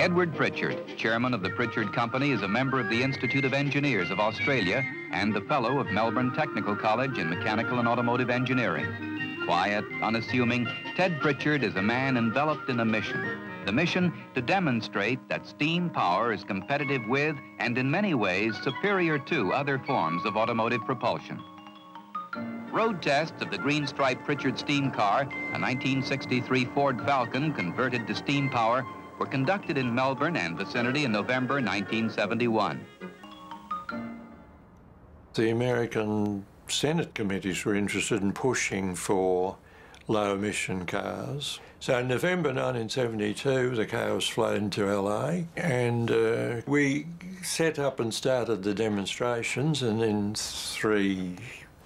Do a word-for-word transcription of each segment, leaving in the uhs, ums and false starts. Edward Pritchard, chairman of the Pritchard Company, is a member of the Institute of Engineers of Australia and the fellow of Melbourne Technical College in Mechanical and Automotive Engineering. Quiet, unassuming, Ted Pritchard is a man enveloped in a mission. The mission to demonstrate that steam power is competitive with and in many ways superior to other forms of automotive propulsion. Road tests of the Green Stripe Pritchard steam car, a nineteen sixty-three Ford Falcon converted to steam power, were conducted in Melbourne and vicinity in November nineteen seventy-one. The American Senate committees were interested in pushing for low-emission cars. So in November nineteen seventy-two, the car was flown to L A, and uh, we set up and started the demonstrations, and in three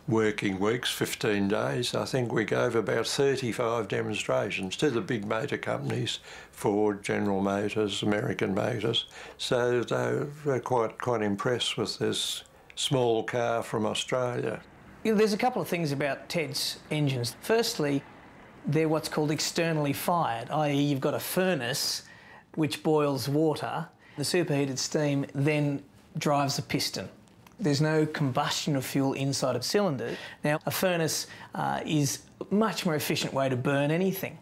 working weeks, fifteen days, I think we gave about thirty-five demonstrations to the big motor companies, Ford, General Motors, American Motors. So they were quite, quite impressed with this small car from Australia. You know, there's a couple of things about Ted's engines. Firstly, they're what's called externally fired, that is you've got a furnace which boils water. The superheated steam then drives a piston. There's no combustion of fuel inside a cylinder. Now, a furnace uh, is a much more efficient way to burn anything.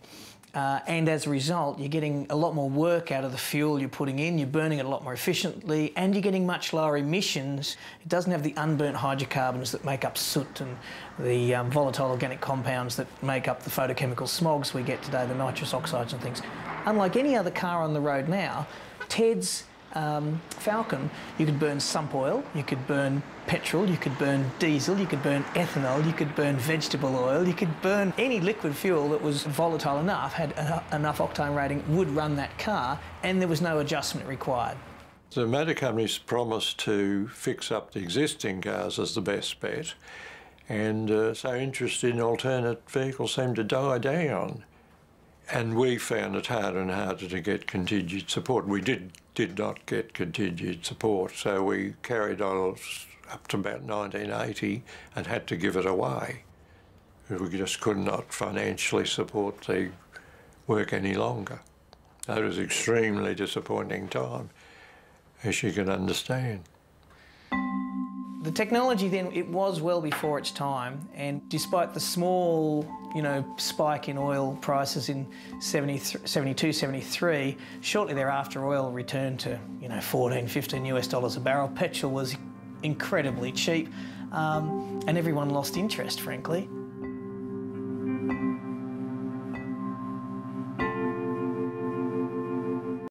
Uh, and as a result, you're getting a lot more work out of the fuel you're putting in, you're burning it a lot more efficiently, and you're getting much lower emissions. It doesn't have the unburnt hydrocarbons that make up soot and the um, volatile organic compounds that make up the photochemical smogs we get today, the nitrous oxides and things. Unlike any other car on the road now, Ted's Um, Falcon, you could burn sump oil, you could burn petrol, you could burn diesel, you could burn ethanol, you could burn vegetable oil, you could burn any liquid fuel that was volatile enough, had enough octane rating, would run that car, and there was no adjustment required. The motor companies promised to fix up the existing cars as the best bet, and uh, so interest in alternate vehicles seemed to die down. And we found it harder and harder to get continued support. We did, did not get continued support, so we carried on up to about nineteen eighty and had to give it away. We just could not financially support the work any longer. That was an extremely disappointing time, as you can understand. The technology then, it was well before its time, and despite the small, you know, spike in oil prices in seventy-two, seventy-three, shortly thereafter oil returned to, you know, fourteen, fifteen U S dollars a barrel. Petrol was incredibly cheap, um, and everyone lost interest, frankly.